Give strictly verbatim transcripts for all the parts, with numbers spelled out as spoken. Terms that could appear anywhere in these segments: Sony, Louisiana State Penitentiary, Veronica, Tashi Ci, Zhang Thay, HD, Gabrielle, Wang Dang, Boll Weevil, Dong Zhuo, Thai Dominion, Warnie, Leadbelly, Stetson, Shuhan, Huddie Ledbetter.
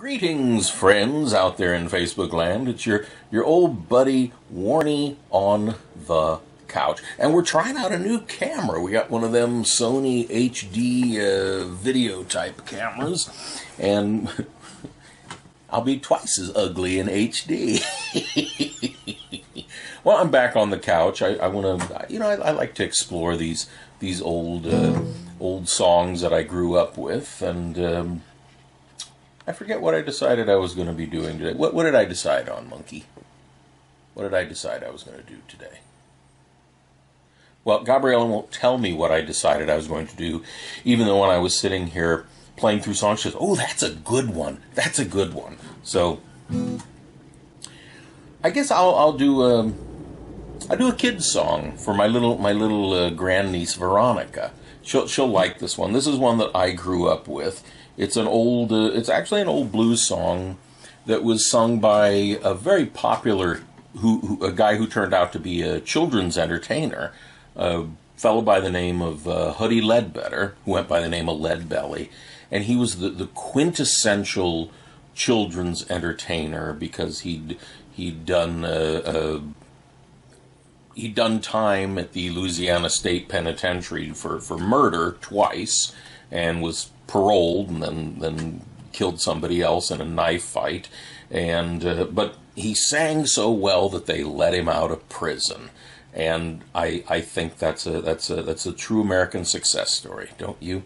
Greetings, friends out there in Facebook land. It's your, your old buddy, Warnie, on the couch. And we're trying out a new camera. We got one of them Sony H D uh, video type cameras. And I'll be twice as ugly in H D. Well, I'm back on the couch. I, I want to, you know, I, I like to explore these these old uh, old songs that I grew up with, and um, I forget what I decided I was going to be doing today. What what did I decide on, Monkey? What did I decide I was going to do today? Well, Gabrielle won't tell me what I decided I was going to do, even though when I was sitting here playing through songs, she goes, "Oh, that's a good one. That's a good one." So, I guess I'll I'll do. Um, I do a kid's song for my little my little uh, grandniece Veronica. She'll she'll like this one. This is one that I grew up with. It's an old. Uh, it's actually an old blues song that was sung by a very popular who, who a guy who turned out to be a children's entertainer, a fellow by the name of uh, Huddie Ledbetter, who went by the name of Leadbelly, and he was the the quintessential children's entertainer because he'd he'd done a. a He'd done time at the Louisiana State Penitentiary for, for murder twice, and was paroled, and then then killed somebody else in a knife fight. And uh, but he sang so well that they let him out of prison. And I I think that's a that's a that's a true American success story, don't you?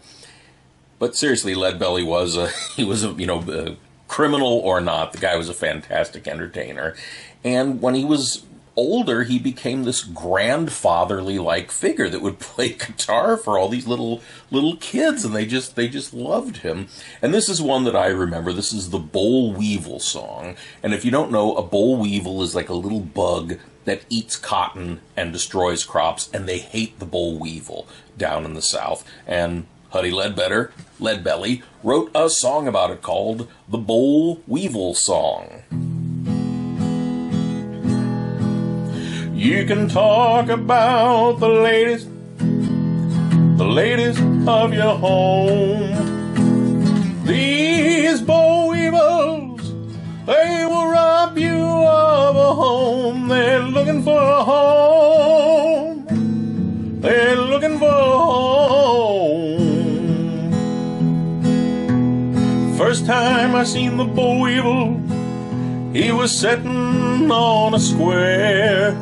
But seriously, Leadbelly was a he was a you know. A criminal or not, the guy was a fantastic entertainer, and when he was older, he became this grandfatherly-like figure that would play guitar for all these little little kids, and they just they just loved him. And this is one that I remember. This is the Boll Weevil song. And if you don't know, a boll weevil is like a little bug that eats cotton and destroys crops, and they hate the boll weevil down in the South. And Huddie Ledbetter, Leadbelly, wrote a song about it called the Boll Weevil Song. You can talk about the latest, the latest of your home. These boll weevils, they will rob you of a home. They're looking for a home. They're looking for a home. First time I seen the boll weevil, he was sitting on a square.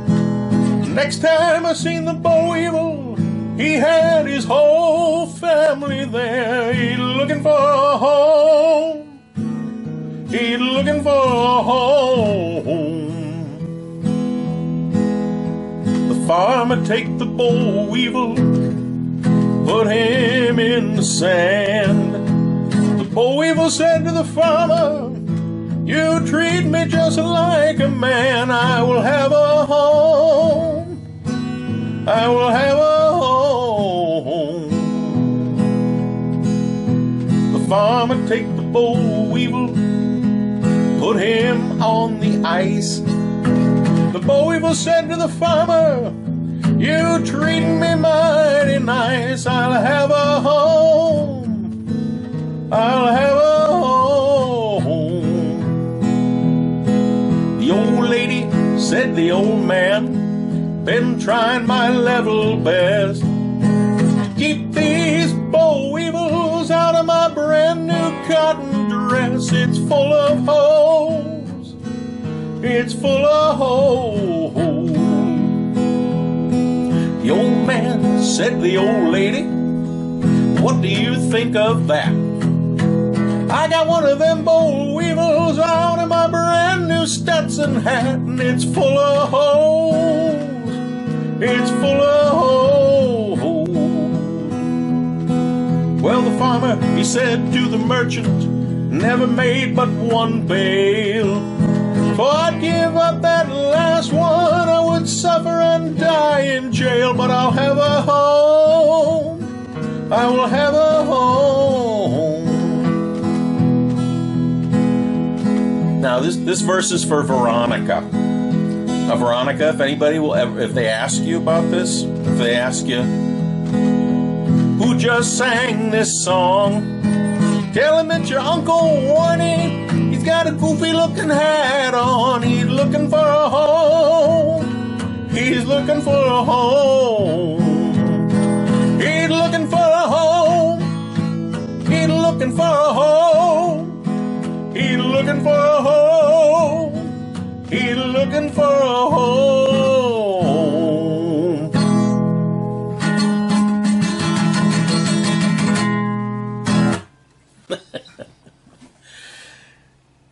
Next time I seen the boll weevil, he had his whole family there. He looking for a home. He looking for a home. The farmer take the boll weevil, put him in the sand. The boll weevil said to the farmer, "You treat me just like a man. I will have a home. I will have a home." The farmer take the boll weevil, put him on the ice. The boll weevil said to the farmer, "You treat me mighty nice. I'll have a home. I'll have a home." The old lady said, "The old man, been trying my level best to keep these boll weevils out of my brand new cotton dress. It's full of holes. It's full of holes." The old man said to the old lady, "What do you think of that? I got one of them boll weevils out of my brand new Stetson hat, and it's full of holes. It's full of holes." Well, the farmer, he said to the merchant, "Never made but one bale. For I'd give up that last one, I would suffer and die in jail. But I'll have a home. I will have a home." Now, this, this verse is for Veronica. Now, Veronica, if anybody will ever, if they ask you about this, if they ask you, "Who just sang this song?" tell them it's your Uncle Warnie. got a goofy-looking hat on. He's looking for a home. He's looking for a home. He's looking for a home. He's looking for a home. He's looking for a home. He's looking for a home.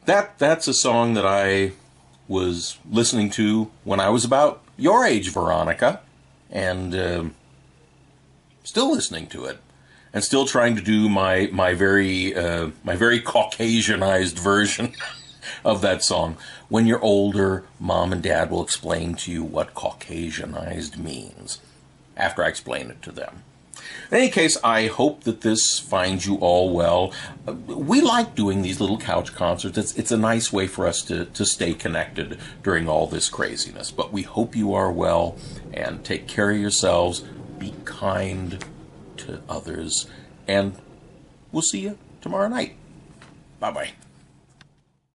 That, that's a song that I was listening to when I was about your age, Veronica, and uh, still listening to it, and still trying to do my my very uh, my very Caucasianized version of that song. When you're older, Mom and Dad will explain to you what Caucasianized means after I explain it to them. In any case, I hope that this finds you all well. We like doing these little couch concerts. It's, it's a nice way for us to, to stay connected during all this craziness. But we hope you are well, and take care of yourselves. Be kind to others. And we'll see you tomorrow night. Bye-bye.